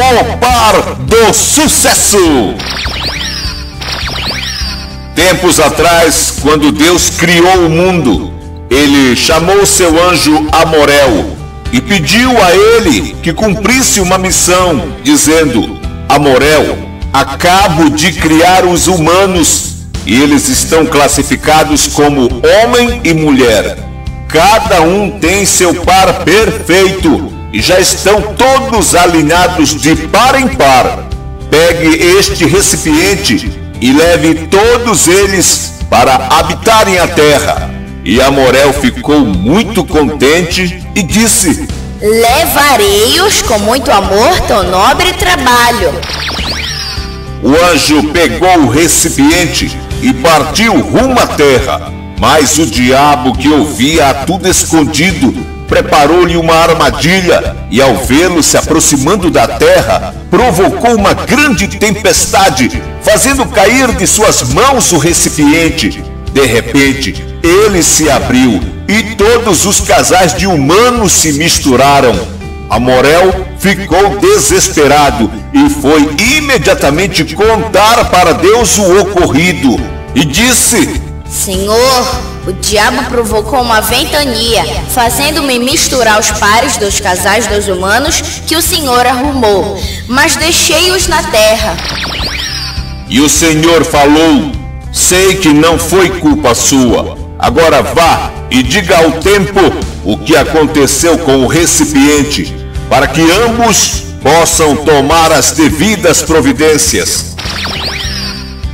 O par do sucesso. Tempos atrás, quando Deus criou o mundo, ele chamou seu anjo Amorel e pediu a ele que cumprisse uma missão, dizendo: Amorel, acabo de criar os humanos e eles estão classificados como homem e mulher. Cada um tem seu par perfeito e já estão todos alinhados de par em par. Pegue este recipiente e leve todos eles para habitarem a terra. E Amorel ficou muito contente e disse: levarei-os com muito amor teu nobre trabalho. O anjo pegou o recipiente e partiu rumo à terra. Mas o diabo, que ouvia a tudo escondido, preparou-lhe uma armadilha e, ao vê-lo se aproximando da terra, provocou uma grande tempestade, fazendo cair de suas mãos o recipiente. De repente, ele se abriu e todos os casais de humanos se misturaram. Amorel ficou desesperado e foi imediatamente contar para Deus o ocorrido e disse: Senhor, o diabo provocou uma ventania, fazendo-me misturar os pares dos casais dos humanos que o Senhor arrumou, mas deixei-os na terra. E o Senhor falou: sei que não foi culpa sua. Agora vá e diga ao tempo o que aconteceu com o recipiente, para que ambos possam tomar as devidas providências.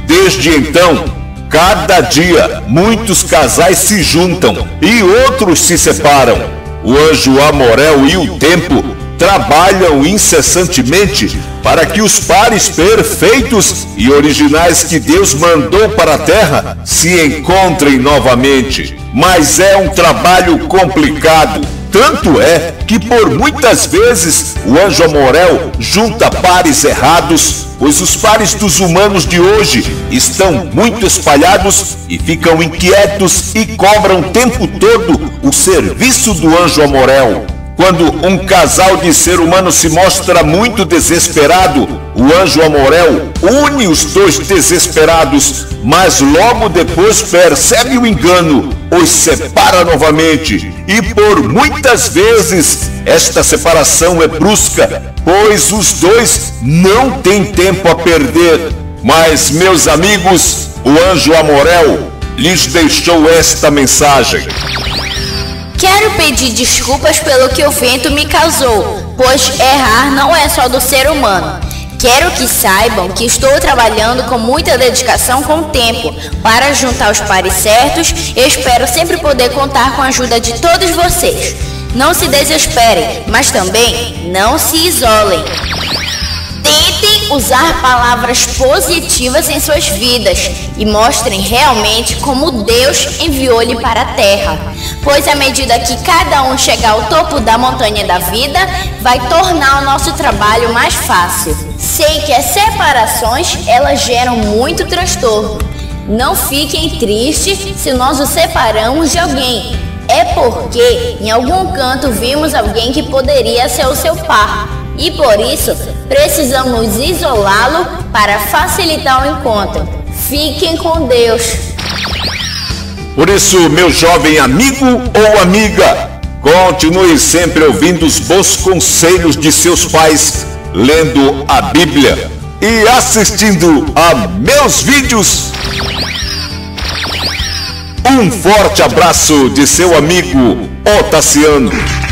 Desde então, cada dia muitos casais se juntam e outros se separam. O anjo Amorel e o tempo trabalham incessantemente para que os pares perfeitos e originais que Deus mandou para a terra se encontrem novamente. Mas é um trabalho complicado. Tanto é que por muitas vezes o anjo Amorel junta pares errados, pois os pares dos humanos de hoje estão muito espalhados e ficam inquietos e cobram o tempo todo o serviço do anjo Amorel. Quando um casal de ser humano se mostra muito desesperado, o anjo Amorel une os dois desesperados, mas logo depois percebe o engano, os separa novamente. E por muitas vezes esta separação é brusca, pois os dois não têm tempo a perder. Mas, meus amigos, o anjo Amorel lhes deixou esta mensagem: quero pedir desculpas pelo que o vento me causou, pois errar não é só do ser humano. Quero que saibam que estou trabalhando com muita dedicação com o tempo para juntar os pares certos e espero sempre poder contar com a ajuda de todos vocês. Não se desesperem, mas também não se isolem. Tentem usar palavras positivas em suas vidas e mostrem realmente como Deus enviou-lhe para a terra. Pois à medida que cada um chegar ao topo da montanha da vida, vai tornar o nosso trabalho mais fácil. Sei que as separações, elas geram muito transtorno. Não fiquem tristes se nós nos separamos de alguém. É porque em algum canto vimos alguém que poderia ser o seu par. E por isso, precisamos isolá-lo para facilitar o encontro. Fiquem com Deus. Por isso, meu jovem amigo ou amiga, continue sempre ouvindo os bons conselhos de seus pais, lendo a Bíblia e assistindo a meus vídeos. Um forte abraço de seu amigo Otaciano.